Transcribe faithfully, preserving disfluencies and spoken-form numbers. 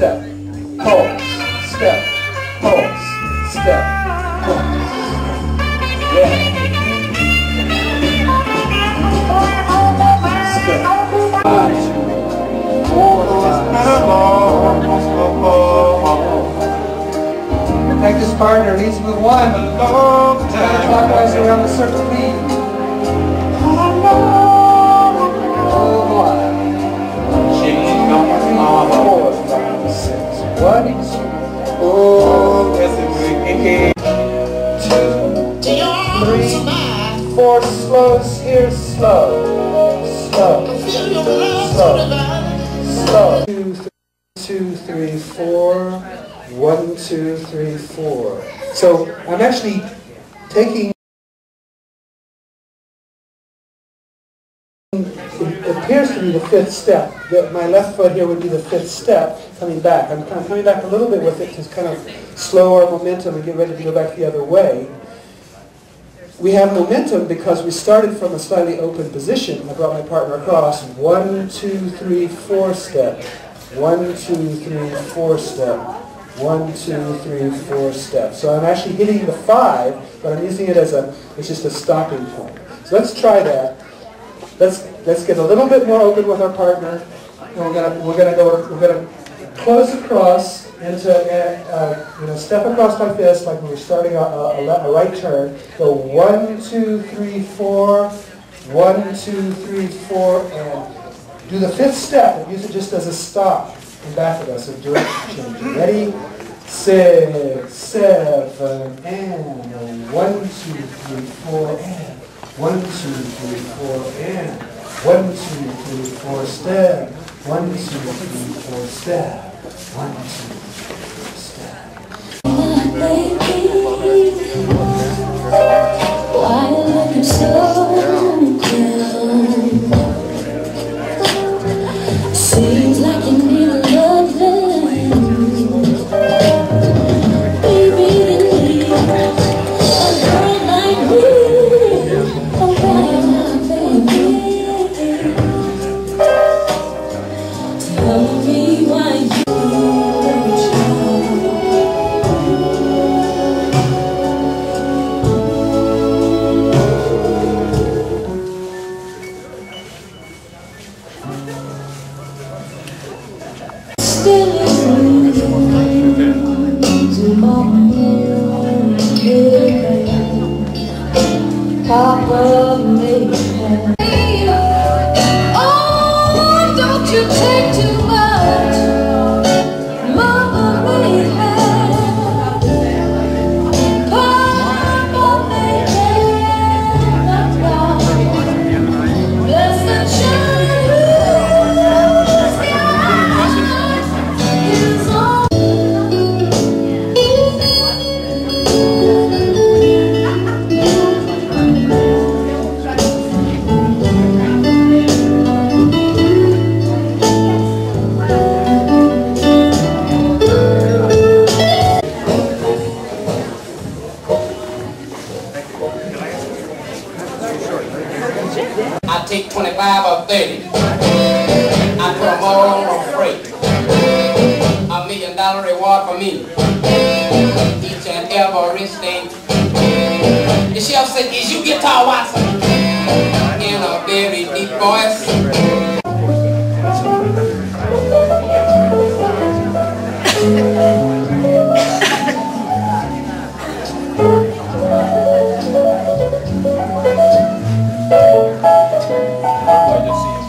step, pulse, step, pulse, step, pulse. Yeah. Step. Practice partner leads with one. Counterclockwise around the circle B. What is it? Oh, that's a good game. Two, three, four, slow, here, slow, slow, slow, slow. Two, three, two, three, four, one, two, three, four. So I'm actually taking appears to be the fifth step. The, my left foot here would be the fifth step, coming back. I'm kind of coming back a little bit with it to kind of slow our momentum and get ready to go back the other way. We have momentum because we started from a slightly open position. I brought my partner across. One, two, three, four step. One, two, three, four step. One, two, three, four step. So I'm actually hitting the five, but I'm using it as a, it's just a stopping point. So let's try that. Let's let's get a little bit more open with our partner, and we're gonna we're gonna go we're gonna close across into uh, you know step across like this, like when we're starting a, a, a right turn. Go one two three four, one two three four, and do the fifth step and use it just as a stop and back of us a direction change. Ready? Six, seven, and one two three four and. One, two, three, four, and one, two, three, four, step. One, two, three, four, step. One, two, three, step. Oh, baby, why are you looking so down? Seems like you need a loving, baby, you need a girl like me. I take twenty-five or thirty. I put them all on a freight. A million dollar reward for me. Each and every rich thing. The chef said, "Is you Guitar Watson?" In a very deep voice. I just see